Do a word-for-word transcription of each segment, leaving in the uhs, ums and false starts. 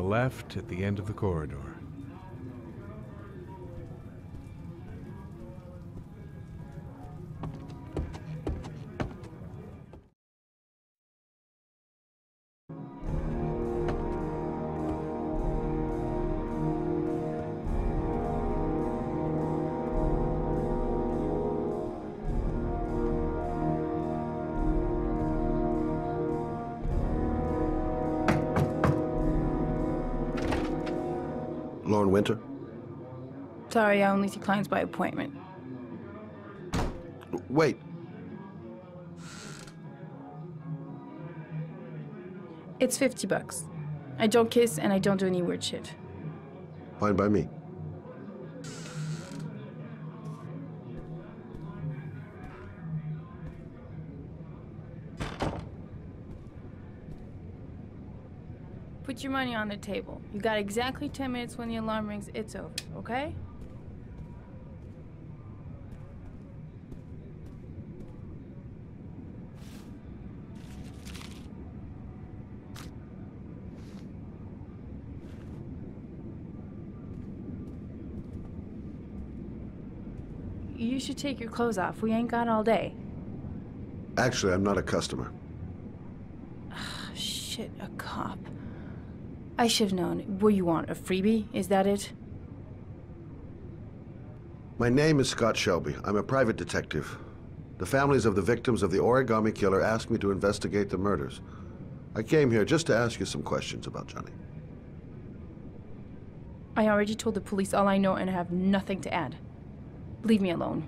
the left at the end of the corridor. Lauren Winter? Sorry, I only see clients by appointment. Wait. It's fifty bucks. I don't kiss and I don't do any weird shit. Fine by me. Put your money on the table. You got exactly ten minutes. When the alarm rings, it's over, okay? You should take your clothes off. We ain't got all day. Actually, I'm not a customer. Oh, shit, a cop. I should have known. What do you want, a freebie? Is that it? My name is Scott Shelby. I'm a private detective. The families of the victims of the Origami Killer asked me to investigate the murders. I came here just to ask you some questions about Johnny. I already told the police all I know and have nothing to add. Leave me alone.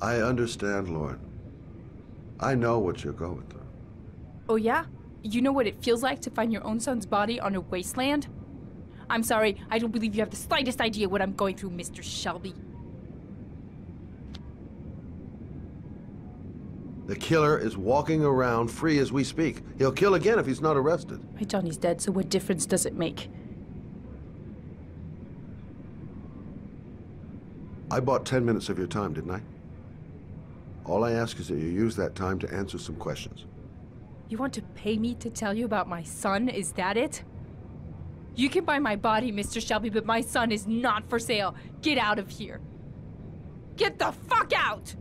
I understand, Lauren. I know what you're going through. Oh yeah? You know what it feels like to find your own son's body on a wasteland? I'm sorry, I don't believe you have the slightest idea what I'm going through, Mister Shelby. The killer is walking around free as we speak. He'll kill again if he's not arrested. My Johnny's dead, so what difference does it make? I bought ten minutes of your time, didn't I? All I ask is that you use that time to answer some questions. You want to pay me to tell you about my son? Is that it? You can buy my body, Mister Shelby, but my son is not for sale. Get out of here. Get the fuck out!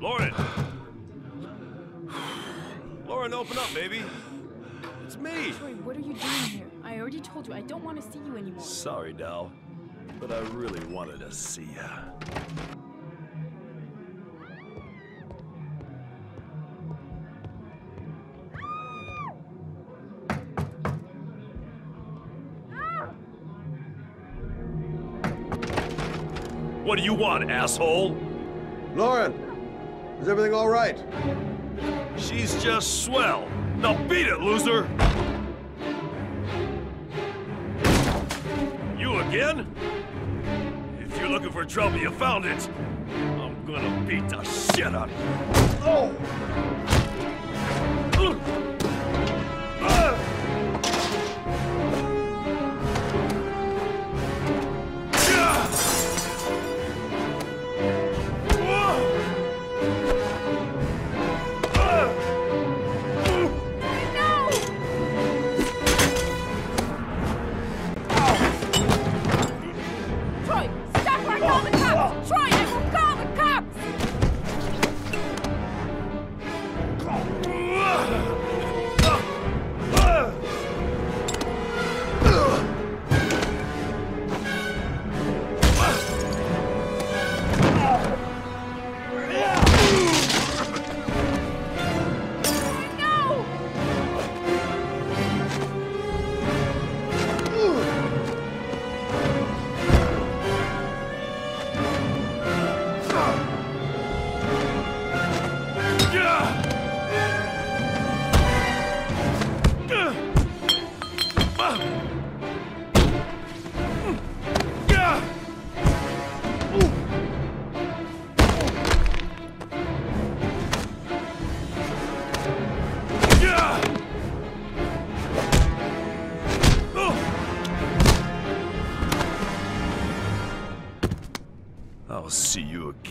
Lauren! Lauren, open up, baby! It's me! Troy, what are you doing here? I already told you, I don't want to see you anymore. Sorry, Dal, but I really wanted to see ya. What do you want, asshole? Lauren! Is everything all right? She's just swell. Now beat it, loser! You again? If you're looking for trouble, you found it. I'm gonna beat the shit out of you. Oh! Come on.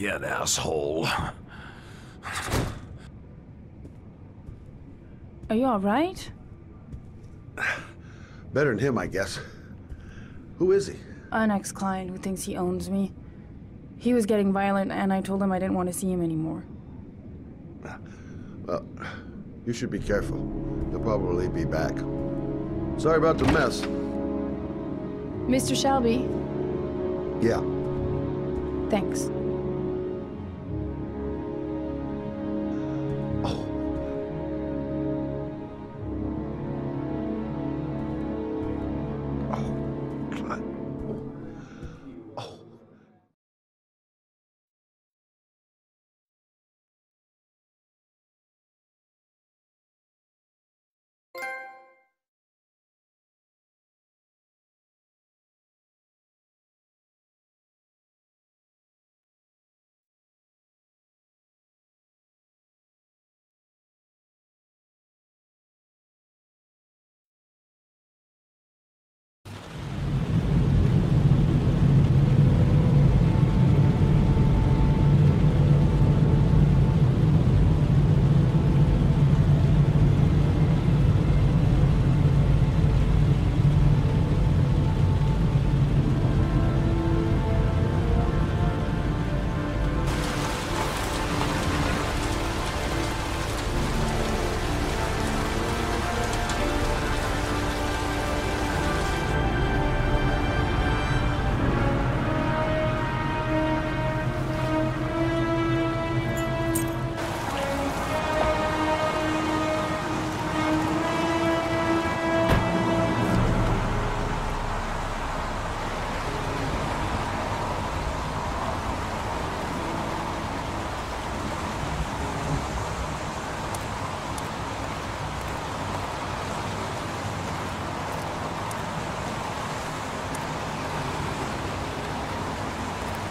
it, asshole. Are you all right? Better than him, I guess. Who is he? An ex-client who thinks he owns me. He was getting violent, and I told him I didn't want to see him anymore. Well, you should be careful. He'll probably be back. Sorry about the mess. Mister Shelby? Yeah. Thanks.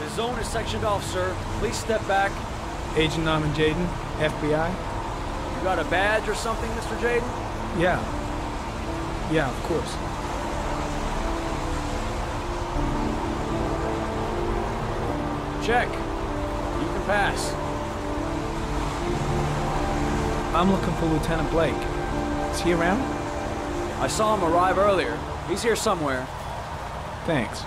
The zone is sectioned off, sir. Please step back. Agent Norman Jayden, F B I. You got a badge or something, Mister Jayden? Yeah. Yeah, of course. Check. You can pass. I'm looking for Lieutenant Blake. Is he around? I saw him arrive earlier. He's here somewhere. Thanks.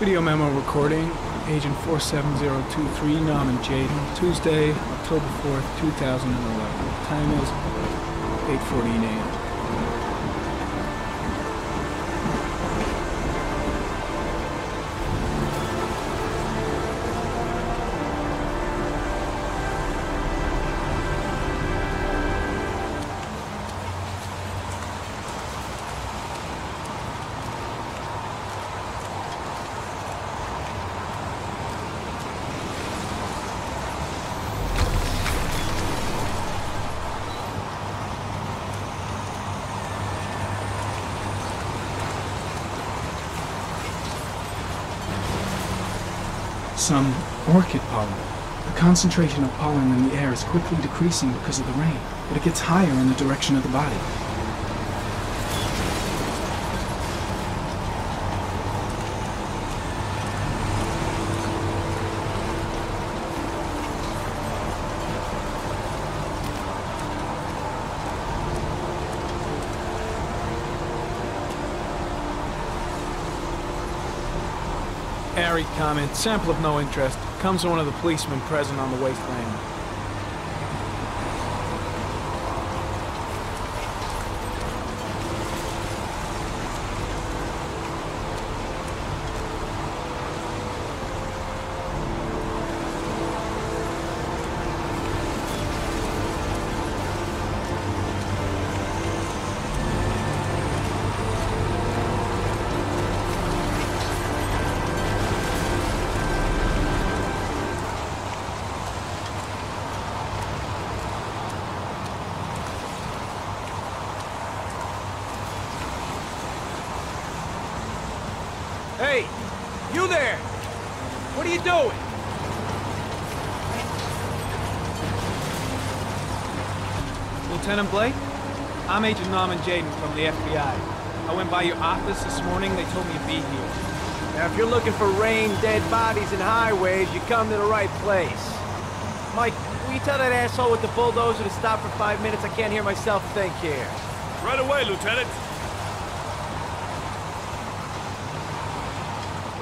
Video memo recording, Agent four seven zero two three, Norman Jayden, Tuesday, October fourth, two thousand eleven. Time is eight fourteen a m Some orchid pollen. The concentration of pollen in the air is quickly decreasing because of the rain, but it gets higher in the direction of the body. Airy comment, sample of no interest, comes to one of the policemen present on the wasteland. Hey, you there! What are you doing? Lieutenant Blake, I'm Agent Norman Jayden from the F B I. I went by your office this morning, they told me to be here. Now, if you're looking for rain, dead bodies, and highways, you come to the right place. Mike, will you tell that asshole with the bulldozer to stop for five minutes? I can't hear myself think here. Right away, Lieutenant.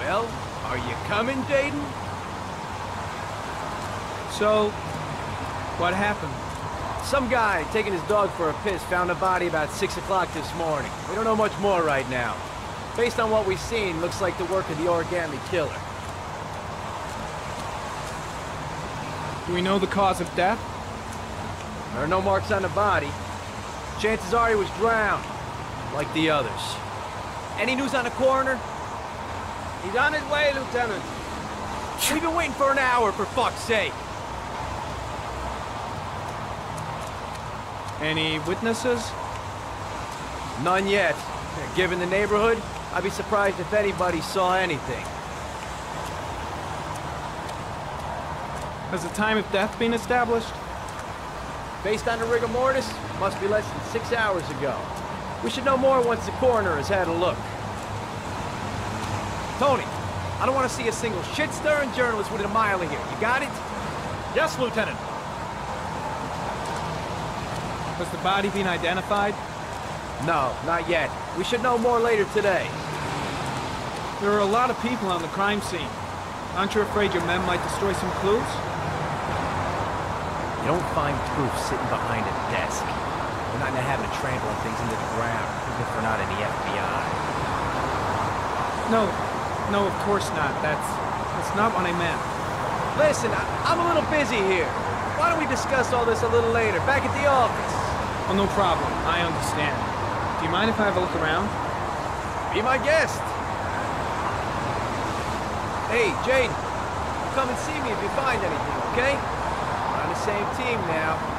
Well, are you coming, Jayden? So, what happened? Some guy taking his dog for a piss found a body about six o'clock this morning. We don't know much more right now. Based on what we've seen, looks like the work of the Origami Killer. Do we know the cause of death? There are no marks on the body. Chances are he was drowned, like the others. Any news on the coroner? He's on his way, Lieutenant. We've been waiting for an hour, for fuck's sake. Any witnesses? None yet. Given the neighborhood, I'd be surprised if anybody saw anything. Has the time of death been established? Based on the rigor mortis, must be less than six hours ago. We should know more once the coroner has had a look. Tony, I don't want to see a single shit-stirring journalist within a mile of here. You got it? Yes, Lieutenant. Has the body been identified? No, not yet. We should know more later today. There are a lot of people on the crime scene. Aren't you afraid your men might destroy some clues? You don't find proof sitting behind a desk. We're not having to trample things into the ground, even if we're not in the F B I. No. No, of course not. That's, that's not what I meant. Listen, I, I'm a little busy here. Why don't we discuss all this a little later, back at the office? Oh, no problem. I understand. Do you mind if I have a look around? Be my guest. Hey, Jayden, come and see me if you find anything, okay? We're on the same team now.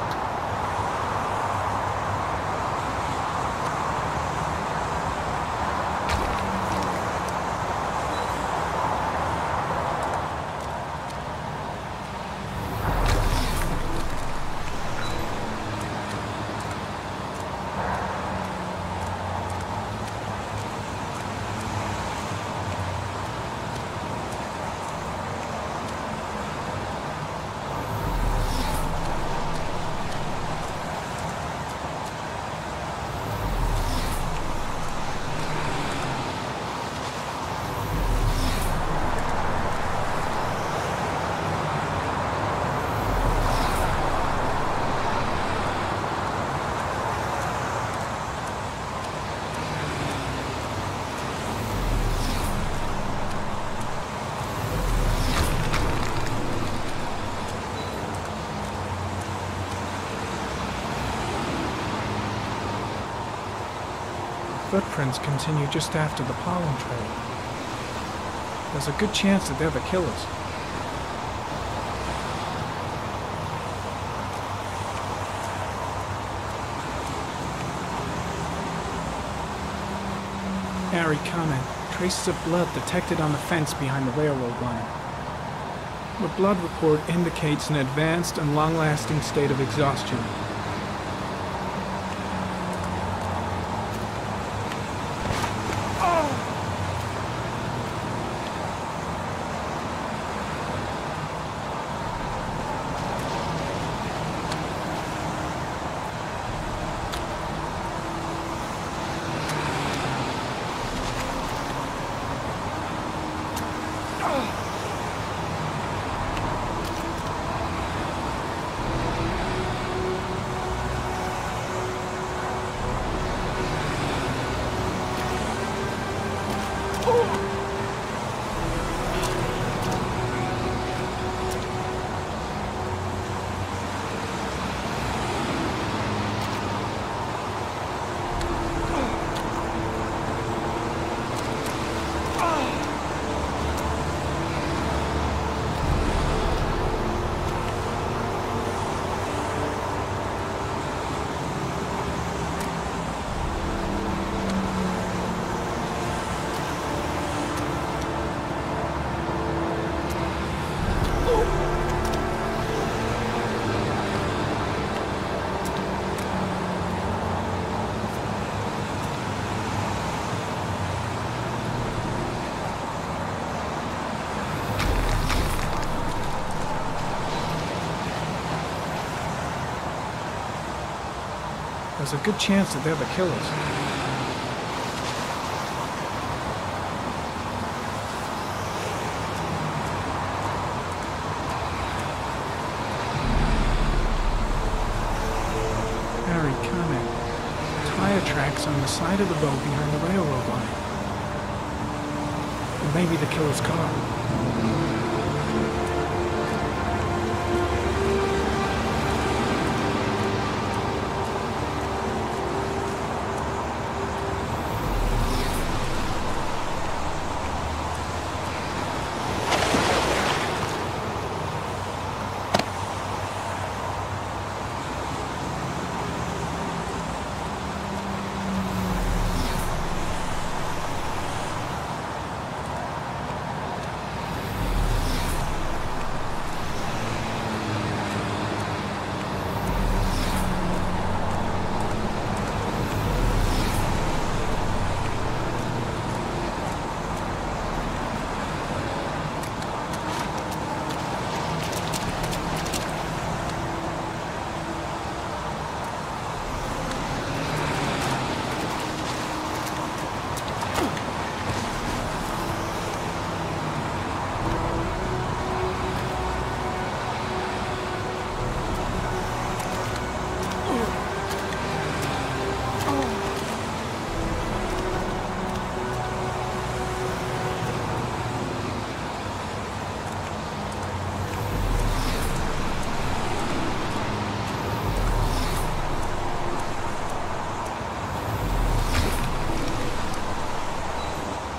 Footprints continue just after the pollen trail. There's a good chance that they're the killers. Harry Common, traces of blood detected on the fence behind the railroad line. The blood report indicates an advanced and long-lasting state of exhaustion. there's a good chance that they're the killers. On the side of the boat behind the railroad line. And maybe the killer's car.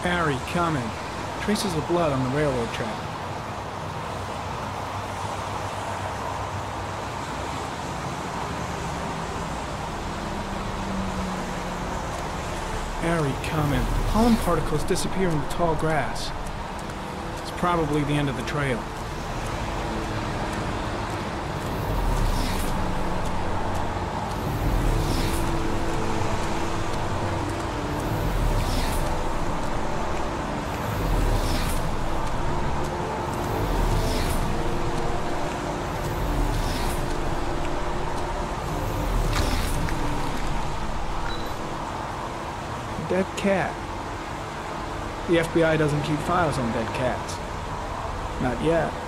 Barry coming. Traces of blood on the railroad track. Barry coming. Pollen particles disappear in the tall grass. It's probably the end of the trail. Dead cat. The F B I doesn't keep files on dead cats. Not yet.